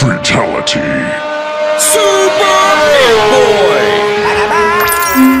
Fatality. Super Meat Boy!